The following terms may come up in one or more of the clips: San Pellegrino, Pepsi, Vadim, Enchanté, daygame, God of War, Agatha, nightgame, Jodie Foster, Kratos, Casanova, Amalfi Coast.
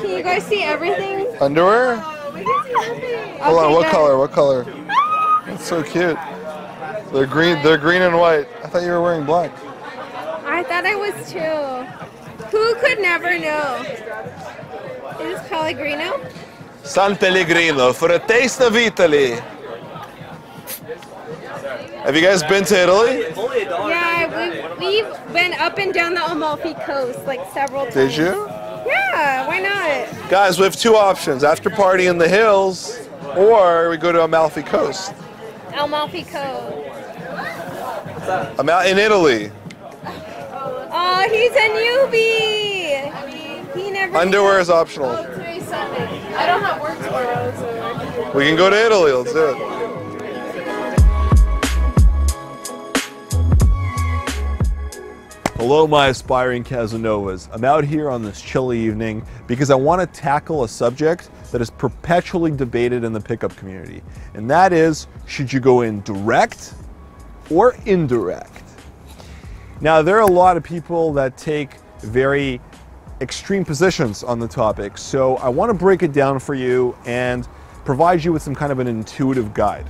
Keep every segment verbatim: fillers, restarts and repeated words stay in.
Can you guys see everything? Underwear? Yeah. Hold on, what guys. color? What color? That's so cute. They're green. They're green and white. I thought you were wearing black. I thought I was too. Who could never know? Is this Pellegrino? San Pellegrino for a taste of Italy. Have you guys been to Italy? Yeah, we've, we've been up and down the Amalfi Coast like several times. Did you? Yeah, why not? Guys, we have two options: after party in the hills, or we go to Amalfi Coast. Amalfi Coast. I'm out in Italy. Oh, he's a newbie. I mean, he never. Underwear is optional. Oh, today's Sunday. I don't have work tomorrow, so. We can go to Italy. Let's do it. Hello, my aspiring Casanovas. I'm out here on this chilly evening because I want to tackle a subject that is perpetually debated in the pickup community, and that is, should you go in direct or indirect? Now, there are a lot of people that take very extreme positions on the topic, so I want to break it down for you and provide you with some kind of an intuitive guide.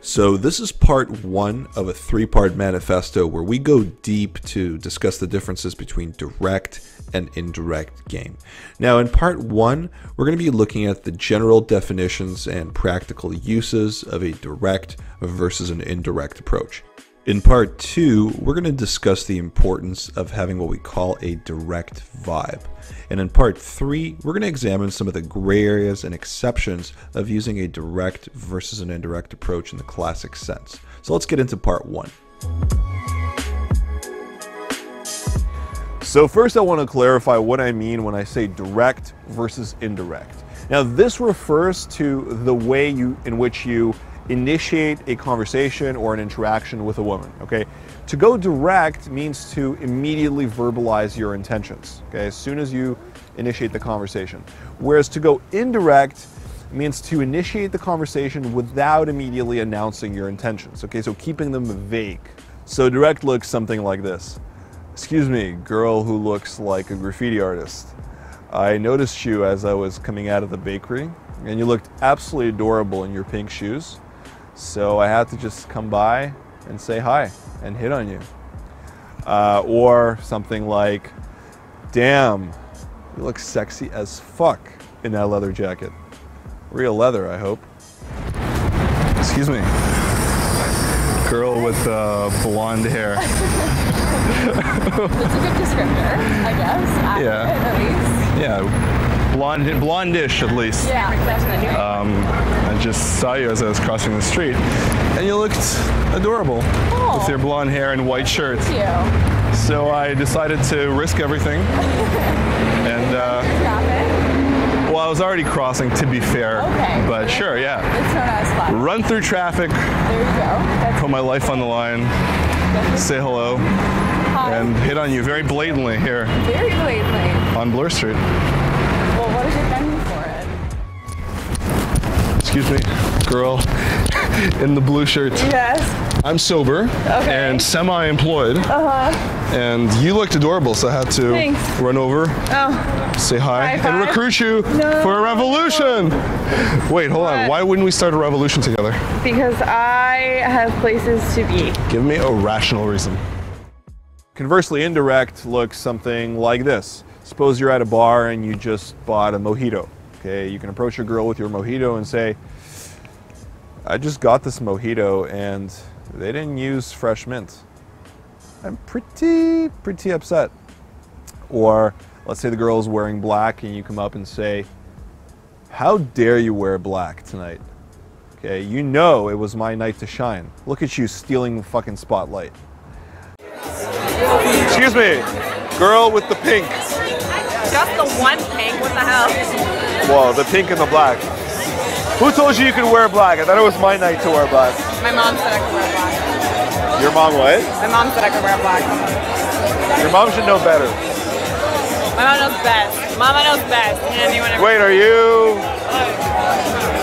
So this is part one of a three-part manifesto where we go deep to discuss the differences between direct and indirect game. Now in part one, we're going to be looking at the general definitions and practical uses of a direct versus an indirect approach. In part two, we're going to discuss the importance of having what we call a direct vibe. And in part three, we're going to examine some of the gray areas and exceptions of using a direct versus an indirect approach in the classic sense. So let's get into part one. So first, I want to clarify what I mean when I say direct versus indirect. Now, this refers to the way you in which you initiate a conversation or an interaction with a woman, okay? To go direct means to immediately verbalize your intentions, okay? As soon as you initiate the conversation. Whereas to go indirect means to initiate the conversation without immediately announcing your intentions, okay? So keeping them vague. So direct looks something like this. Excuse me, girl who looks like a graffiti artist. I noticed you as I was coming out of the bakery, and you looked absolutely adorable in your pink shoes. So I had to just come by and say hi and hit on you. Uh, or something like, damn, you look sexy as fuck in that leather jacket. Real leather, I hope. Excuse me. Girl with uh, blonde hair. That's a good descriptor, I guess. Accurate, yeah. At least. Yeah. Blonde, blondish at least. Yeah, definitely. Um, I just saw you as I was crossing the street, and you looked adorable oh. with your blonde hair and white shirt. Thank you. So I decided to risk everything. and uh, traffic. Well, I was already crossing, to be fair. Okay. But sure, yeah. It's not as fun. Run through traffic. There you go. That's put my life on the line. Say hello. Hi. And hit on you very blatantly here. Very blatantly. On Blair Street. Excuse me, girl in the blue shirt. Yes. I'm sober okay. and semi-employed. Uh-huh. And you looked adorable, so I had to Thanks. run over, oh. say hi, and recruit you no. for a revolution. Wait, hold what? on. Why wouldn't we start a revolution together? Because I have places to be. Give me a rational reason. Conversely, indirect looks something like this. Suppose you're at a bar and you just bought a mojito, okay? You can approach a girl with your mojito and say, I just got this mojito and they didn't use fresh mint. I'm pretty, pretty upset. Or let's say the girl's wearing black and you come up and say, how dare you wear black tonight? Okay, you know it was my night to shine. Look at you stealing the fucking spotlight. Excuse me, girl with the pink. Just the one pink? What the hell? Well, the pink and the black. Who told you you could wear black? I thought it was my night to wear black. My mom said I could wear black. Your mom what? My mom said I could wear black. Your mom should know better. My mom knows best. Mama knows best. Anyone ever Wait, are you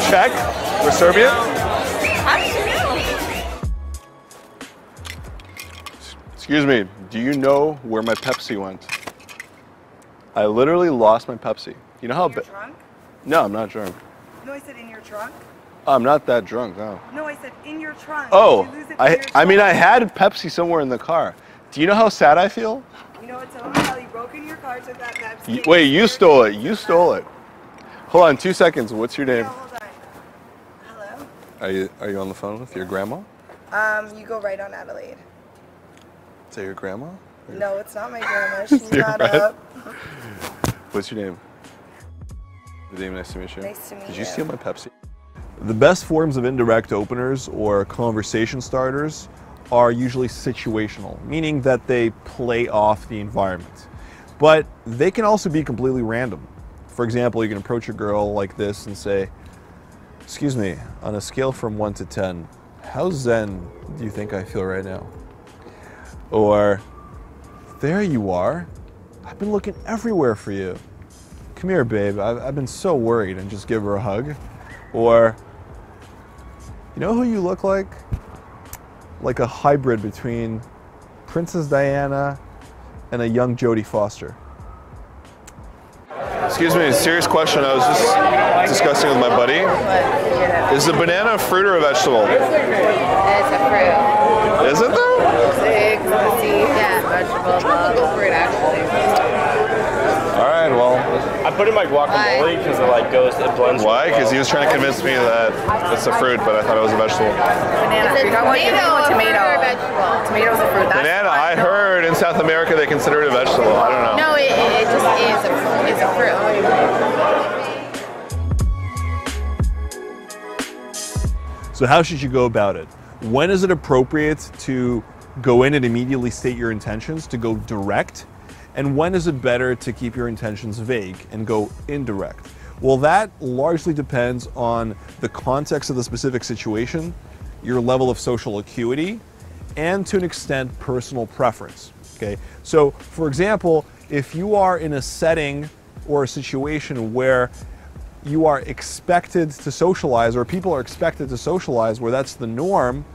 Czech or Serbian? How do you know? Excuse me, do you know where my Pepsi went? I literally lost my Pepsi. You know how? In your trunk? No, I'm not drunk. No, I said in your trunk. I'm not that drunk, no. No, I said in your trunk. Oh, you lose it I, your trunk? I mean, I had Pepsi somewhere in the car. Do you know how sad I feel? You know what? Tell me how you broke into your car, took that Pepsi. You, wait, you stole it. You stole it. Hold on, two seconds. What's your name? No, hold on. Hello? Are you, are you on the phone with yeah. your grandma? Um, you go right on Adelaide. Is that your grandma? Your... No, it's not my grandma. She's not friend? up. What's your name? Vadim, nice to meet you. Nice to meet you. Did you steal my Pepsi? The best forms of indirect openers or conversation starters are usually situational, meaning that they play off the environment. But they can also be completely random. For example, you can approach a girl like this and say, "Excuse me, on a scale from one to ten, how zen do you think I feel right now?" Or, "There you are. I've been looking everywhere for you. Come here, babe. I've, I've been so worried," and just give her a hug. Or, "You know who you look like? Like a hybrid between Princess Diana and a young Jodie Foster." Excuse me, serious question I was just discussing with my buddy. Is a banana a fruit or a vegetable? It's a fruit. Is it though? It's a seed, yeah, vegetable. Tropical fruit, actually. All right, well. I put in my guacamole because it like goes, it blends. Why? Because he was trying to convince me that it's a fruit, but I thought it was a vegetable. Banana. It's a tomato. Tomato. Vegetable. Tomato's a fruit. That's banana. I heard in South America they consider it a vegetable. I don't know. No, it, it just is a fruit. It's a fruit. So how should you go about it? When is it appropriate to go in and immediately state your intentions, to go direct? And when is it better to keep your intentions vague and go indirect? Well, that largely depends on the context of the specific situation, your level of social acuity, and to an extent, personal preference, okay? So for example, if you are in a setting or a situation where you are expected to socialize, or people are expected to socialize, where that's the norm,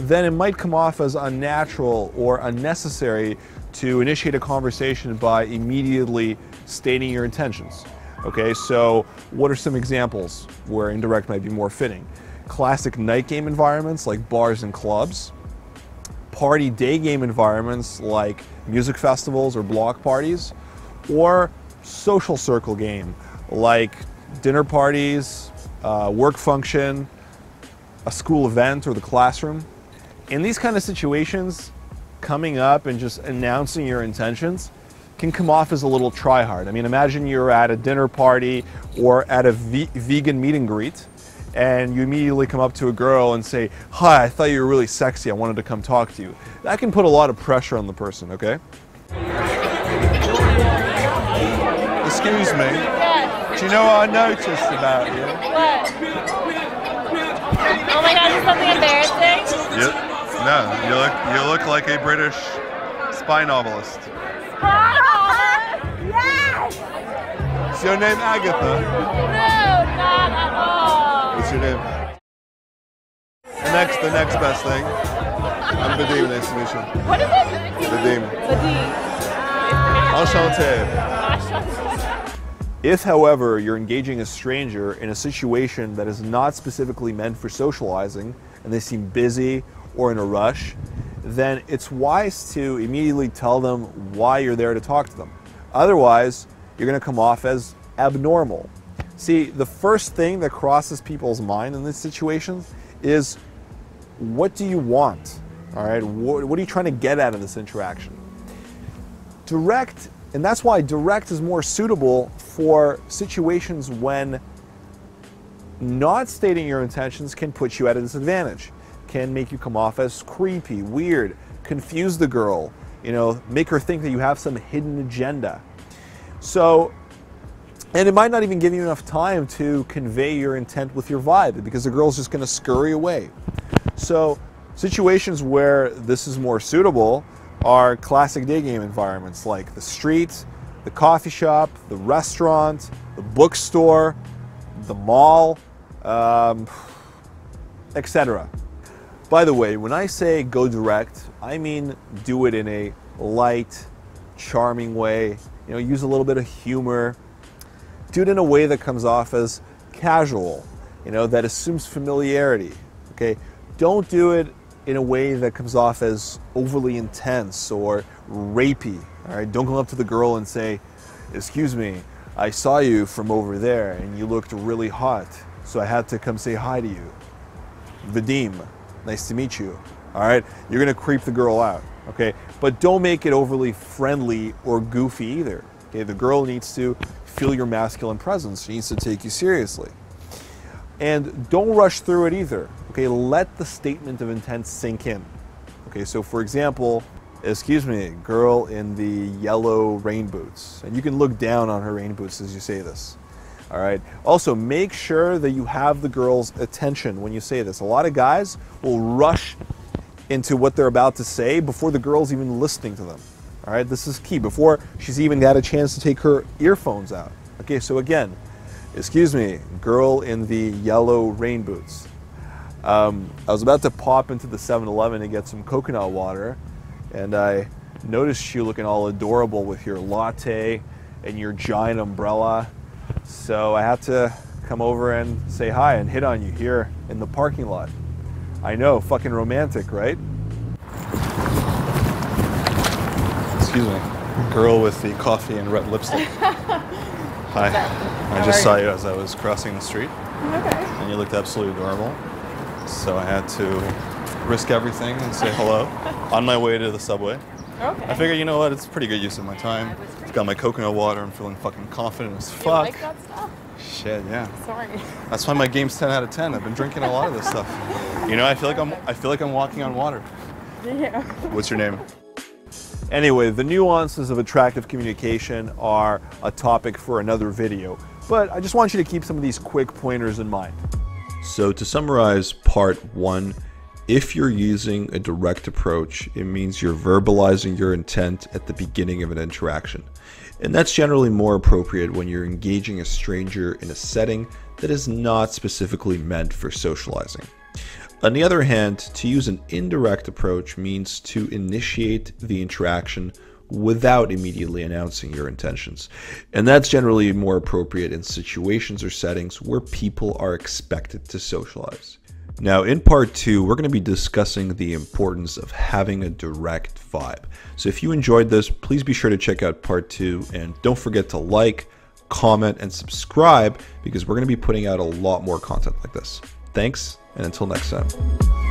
then it might come off as unnatural or unnecessary to initiate a conversation by immediately stating your intentions. Okay, so what are some examples where indirect might be more fitting? Classic night game environments like bars and clubs, party day game environments like music festivals or block parties, or social circle game like dinner parties, uh, work function, a school event or the classroom. In these kind of situations, coming up and just announcing your intentions can come off as a little try-hard. I mean, imagine you're at a dinner party or at a ve vegan meet and greet, and you immediately come up to a girl and say, "Hi, I thought you were really sexy. I wanted to come talk to you." That can put a lot of pressure on the person, okay? "Excuse me, do you know what I noticed about you?" "What?" "Oh my gosh, is something embarrassing?" "Yep. No, you look you look like a British spy novelist." "Spy novelist? Yes!" "Is your name Agatha?" "No, not at all." "What's your name?" The next, the next best thing. I'm Vadim, nice to meet you. What is it? Vadim. Vadim. Enchanté. If, however, you're engaging a stranger in a situation that is not specifically meant for socializing, and they seem busy, or in a rush, then it's wise to immediately tell them why you're there to talk to them. Otherwise, you're going to come off as abnormal. See, the first thing that crosses people's mind in these situations is, what do you want? All right, what, what are you trying to get out of this interaction? Direct, and that's why direct is more suitable for situations when not stating your intentions can put you at a disadvantage, can make you come off as creepy, weird, confuse the girl, you know, make her think that you have some hidden agenda. So, and it might not even give you enough time to convey your intent with your vibe, because the girl's just gonna scurry away. So, situations where this is more suitable are classic day game environments like the street, the coffee shop, the restaurant, the bookstore, the mall, um, et cetera. By the way, when I say go direct, I mean do it in a light, charming way, you know, use a little bit of humor, do it in a way that comes off as casual, you know, that assumes familiarity, okay? Don't do it in a way that comes off as overly intense or rapey, all right? Don't go up to the girl and say, excuse me, I saw you from over there and you looked really hot, so I had to come say hi to you. Vadim, nice to meet you, all right? You're gonna creep the girl out, okay? But don't make it overly friendly or goofy either, okay? The girl needs to feel your masculine presence. She needs to take you seriously. And don't rush through it either, okay? Let the statement of intent sink in, okay? So for example, excuse me, girl in the yellow rain boots. And you can look down on her rain boots as you say this, all right? Also, make sure that you have the girl's attention when you say this. A lot of guys will rush into what they're about to say before the girl's even listening to them, all right? This is key, before she's even got a chance to take her earphones out. Okay, so again, excuse me, girl in the yellow rain boots. Um, I was about to pop into the seven eleven to get some coconut water, and I noticed you looking all adorable with your latte and your giant umbrella. So I had to come over and say hi and hit on you here in the parking lot. I know, fucking romantic, right? Excuse me, girl with the coffee and red lipstick. Hi, I just saw you as I was crossing the street. Okay. And you looked absolutely adorable. So I had to risk everything and say hello on my way to the subway. Okay. I figured, you know what, it's pretty good use of my time. I've got my coconut water, I'm feeling fucking confident as fuck. You like that stuff? Shit, yeah. Sorry. That's why my game's ten out of ten. I've been drinking a lot of this stuff. You know, I feel like I'm, I feel like I'm walking on water. Yeah. What's your name? Anyway, the nuances of attractive communication are a topic for another video, but I just want you to keep some of these quick pointers in mind. So to summarize part one, if you're using a direct approach, it means you're verbalizing your intent at the beginning of an interaction. And that's generally more appropriate when you're engaging a stranger in a setting that is not specifically meant for socializing. On the other hand, to use an indirect approach means to initiate the interaction without immediately announcing your intentions. And that's generally more appropriate in situations or settings where people are expected to socialize. Now, in part two, we're going to be discussing the importance of having a direct vibe. So if you enjoyed this, please be sure to check out part two, and don't forget to like, comment, and subscribe, because we're going to be putting out a lot more content like this. Thanks, and until next time.